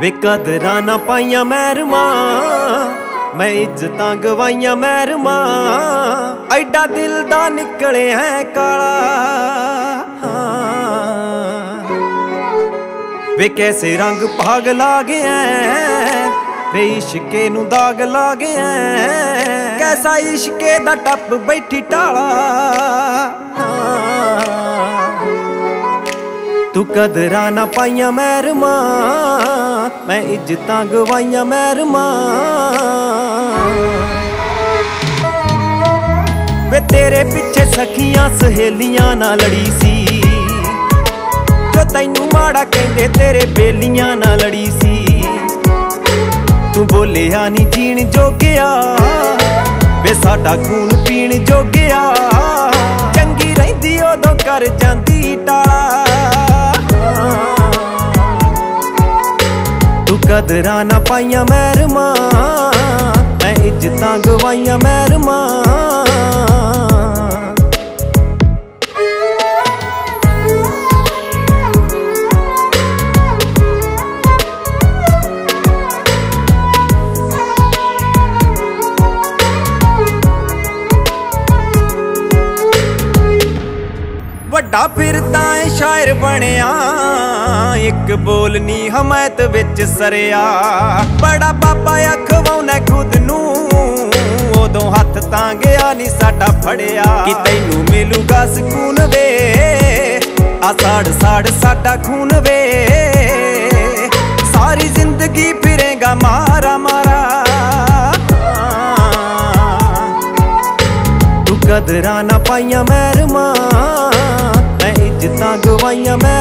वे कदरा ना पाइया मेहरमा, मैं इज्जतां गवाइया मेहरमा। ऐडा दिल दा निकले है काला, वे कैसे रंग भाग ला गया, वे इश्के नू दाग ला गया। कैसा इश्के दा टप बैठी टाला, तू कदरा ना पाइया मेहरमा, मैं इज्जतां गवाइयां मेहरमा। वे तेरे पिछे सखियां सहेलियां ना लड़ी सी, जो तैनू माड़ा कहंदे तेरे बेलियां ना लड़ी सी। तू बोलिया नी जीण जोगिया, वे साडा खून पीण जोगिया। चंगी रहिंदी उदों कर जांदी टाला, कदरां ना पाइयां मेहरमा, मैं इज्जतां गवाइयां मेहरमा। वड्डा फिरदा ऐ शायर बनिया, एक बोल नी हमायत विच सरिया। बड़ा बाबा अखवाउना खुद नू, उदों हथ तां गया नी साडा फड़िया। कि तैनू मिलूगा सकून वे, आ साड़ साड़ साडा खून वे। सारी जिंदगी फिरेगा मारा मारा, तू कदरां ना पाइयां मेहरमा, मैं इज्जतां गवाइयां।